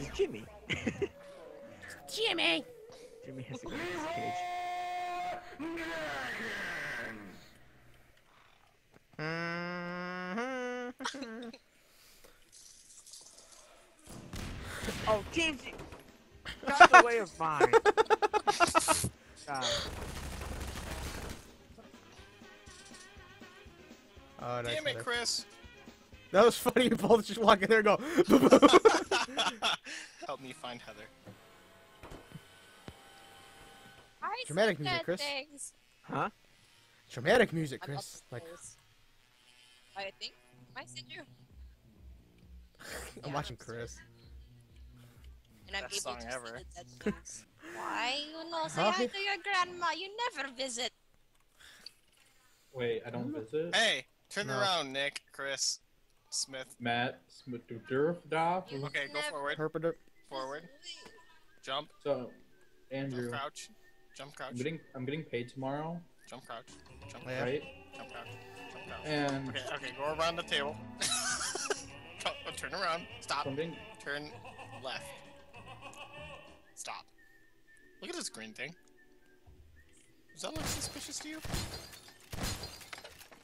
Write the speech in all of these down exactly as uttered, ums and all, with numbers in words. is Jimmy. Jimmy! Jimmy has to go in his cage. Mm-hmm. Oh, James! Got in the way of mine. God. Oh, nice. Damn it, Chris! That was funny. You both just walk in there and go. Help me find Heather. I dramatic music, Chris. Things. Huh? Dramatic music, Chris. Like. I think. I sent you. I'm yeah, watching Chris. And I'm Best able song to ever. That Why you not say hi to your grandma? You never visit. Wait, I don't visit. Hey, turn no. around, Nick, Chris. Smith. Matt. Smith. Okay, go forward. Herpiter. Forward. Jump. So, Andrew. Jump crouch. Jump crouch. I'm getting, I'm getting paid tomorrow. Jump crouch. Jump crouch. Right? Jump crouch. Jump crouch. And... Okay, okay, go around the table. Turn around. Stop. Something. Turn left. Stop. Look at this green thing. Does that look suspicious to you?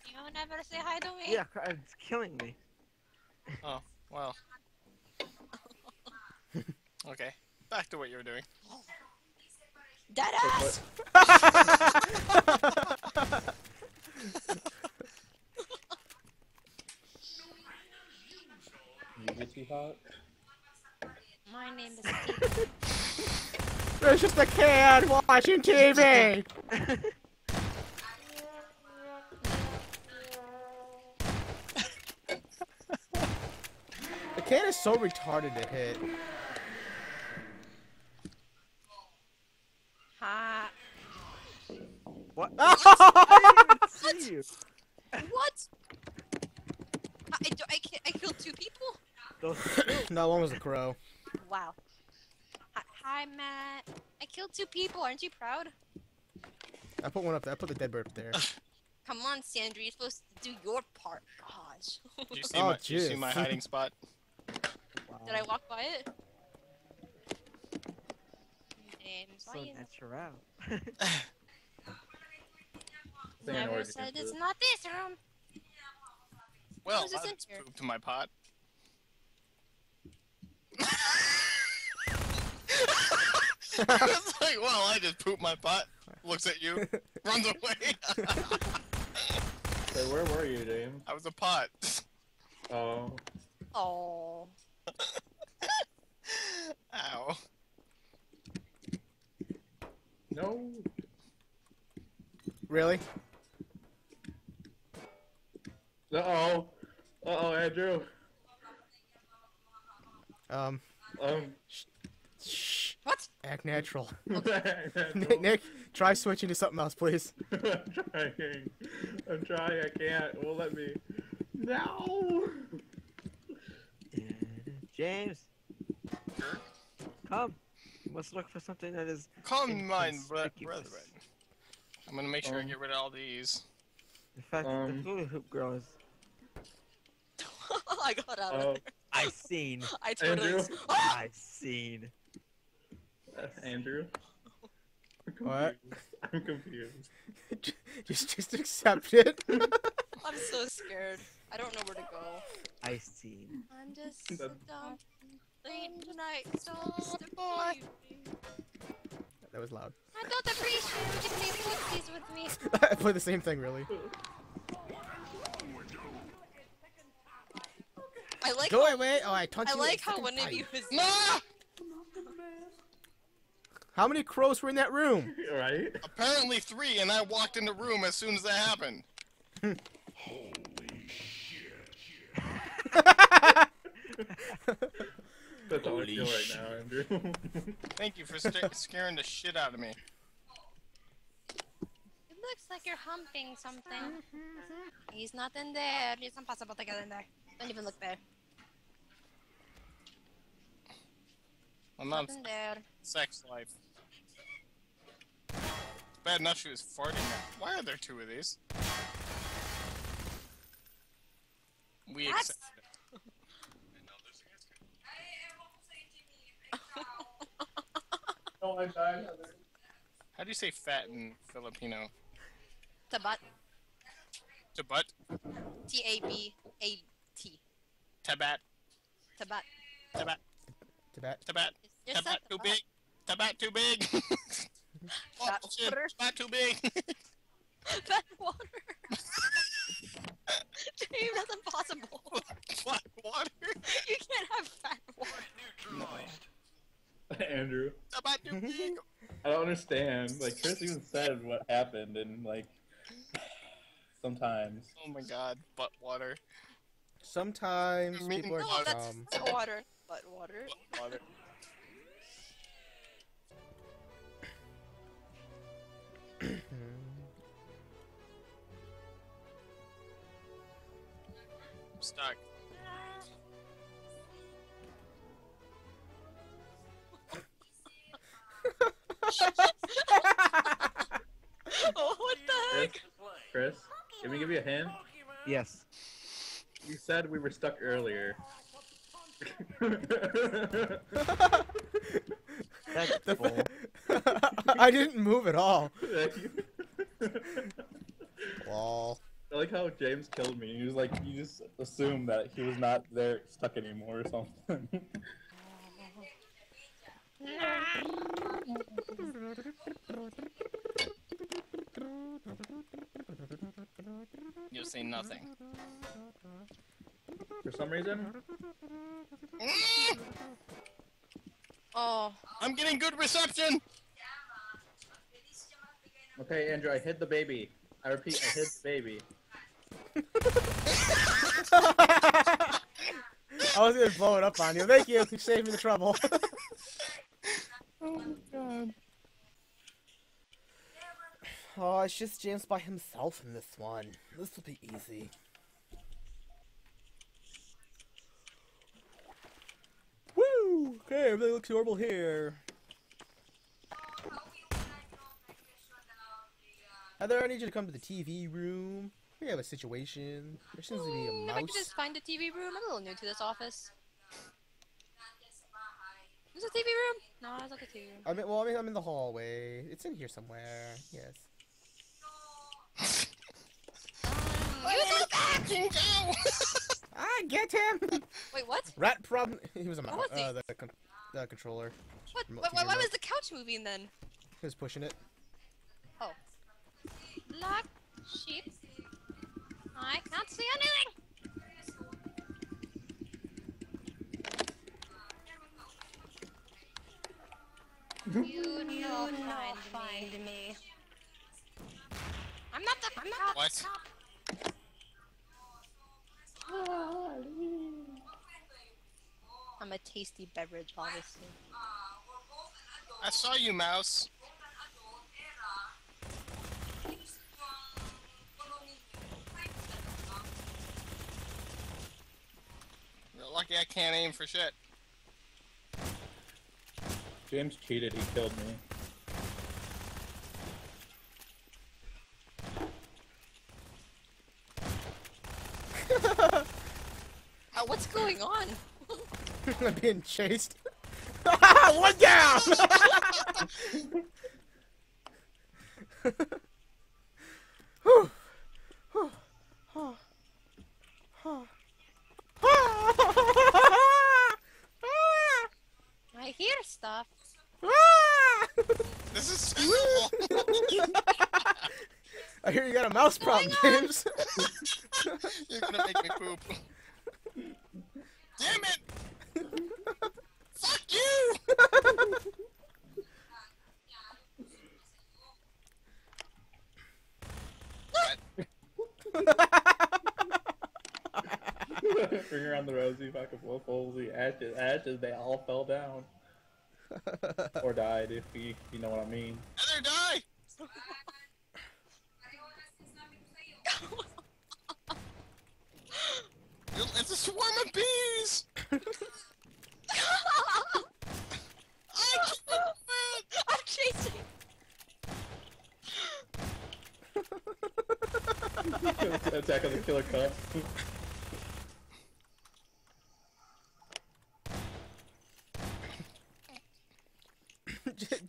You will never say hi to me. Yeah, it's killing me. Oh, well. Okay, back to what you were doing. Dead ass! You get too hot? My name is Steve. There's just a kid watching T V! The kid is so retarded to hit. Ha. What? What? I didn't even see you. What? I, I, I killed two people? Those two. No, one was a crow. Wow. Hi, Matt. I killed two people. Aren't you proud? I put one up there. I put the dead bird up there. Come on, Sandra. You're supposed to do your part. Gosh. Did you see, oh, my, did you see my hiding spot? Wow. Did I walk by it? So natural. Never said it's not this room. Well, I just pooped to my pot. It's like, well, I just pooped my pot. Looks at you, runs away. So where were you, Dame? I was a pot. Oh. Oh. Ow. No. Really? Uh oh. Uh oh, Andrew. Um. Um. Sh sh What? Act natural. Okay. Nick, Nick, try switching to something else, please. I'm trying. I'm trying. I can't. It won't let me. No. James, come. Let's look for something that is. Come, mine, brother. I'm gonna make sure um, I get rid of all these. In fact, um, the hula hoop girl is. I got out of uh, there. I seen. I totally. I seen. Andrew? I'm what? I'm confused. just, just accept it. I'm so scared. I don't know where to go. I see. I'm just so dumb. Late tonight, so boy. That was loud. I don't appreciate you can make pussies with me. I play the same thing, really. I like. Go how, away! Oh, I taught you. I like how one fight. Of you is. No! How many crows were in that room? Right? Apparently three, and I walked in the room as soon as that happened. Holy shit. That's all I feel right now, Andrew. Thank you for scaring the shit out of me. It looks like you're humping something. He's not in there. It's impossible to get in there. Don't even look there. My mom's sex life. It's bad enough she was farting now. Why are there two of these? We accept it. Until I die, Heather. How do you say fat in Filipino? Tabat. Tabat? T A B A T. Tabat. Tabat. Tabat. Tabat. Tabat. Tabat too big. Tabat too big. Oh shit, tabat too big. Fat water. Dude, that's impossible. Fat water? You can't have fat water. Neutralized. Andrew. Tabat too big. I don't understand. Like, Chris even said what happened, and like, sometimes. Oh my god, butt water. Sometimes I mean, people no, are that's dumb. Butt water. Butt water. Butt water. I'm stuck. Oh, what the heck? Chris, Chris, can we give you a hand? Yes. You said we were stuck earlier. I didn't move at all. Wow. I like how James killed me. He was like, you just assumed that he was not there stuck anymore or something. You'll see nothing. For some reason. Oh, I'm getting good reception. Okay, Andrew, I hid the baby. I repeat, I hid the baby. I was gonna blow it up on you. Thank you for saving me the trouble. Oh my god. Oh, it's just James by himself in this one. This will be easy. Woo! Okay, everything looks horrible here. Heather, I need you to come to the T V room. We have a situation. There seems to be a mouse. If I could just find a T V room. I'm a little new to this office. Is this a T V room? No, it's not a T V room. I mean, well, I mean, I'm in the hallway. It's in here somewhere. Yes. um, you go back and go! I get him! Wait, what? Rat problem. He was a mouse. Uh, the, con the controller. What? Why, why, why was the couch moving then? He was pushing it. Oh. Black sheep. I can't see anything. You will not find me. I'm not the. I'm not what? The top. I'm a tasty beverage, obviously. I saw you, mouse. Lucky I can't aim for shit. James cheated, he killed me. uh, what's going on? I'm being chased. One down! Whew. Whew. Oh. Oh. I hear stuff. This is so cool. I hear you got a mouse problem, James. You're gonna make me poop. Damn it! Fuck you! Bring around the rosy fucking wolf, holy ashes, ashes, they all fell down. Or died, if you, you know what I mean. Heather, die! It's a swarm of bees! I can't move! I'm chasing! Attack on the killer cup.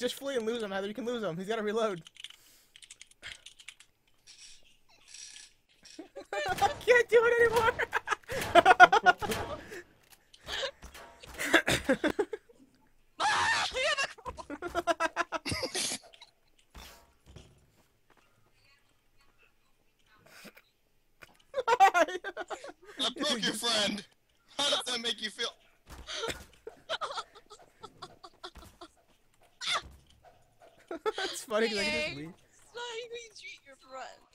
just flee and lose him, Heather. You can lose him. He's gotta reload. I can't do it anymore. I broke your friend. How does that make you feel? That's funny because I can just leave. It's not how you treat your friend.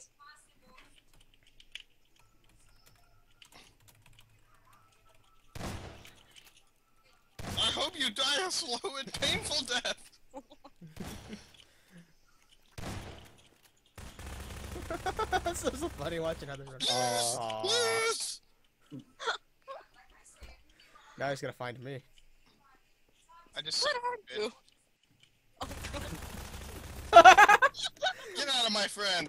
I hope you die a slow and painful death. This is so funny watching Heather run. Yes, yes. Now he's gonna find me. I just. What are you? Get out of my friend.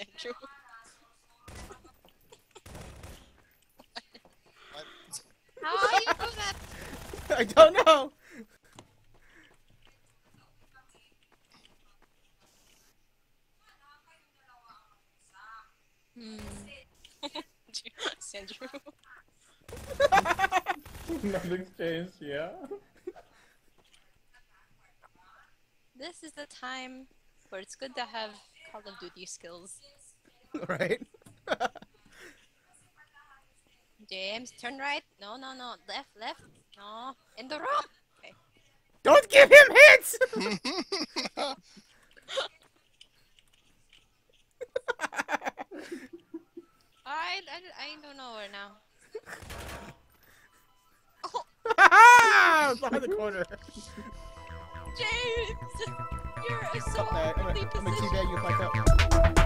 Andrew. How are you doing that? I don't know. Hmm. Sandrew. Nothing's changed, yeah. This is the time where it's good to have Call of Duty skills. Right? James, turn right. No, no, no. Left, left. No. In the room. Okay. Don't give him hits! I, I, I don't know where now. Oh. Behind the corner. James, you're so awkwardly positioned. I'm gonna keep that you fucked up.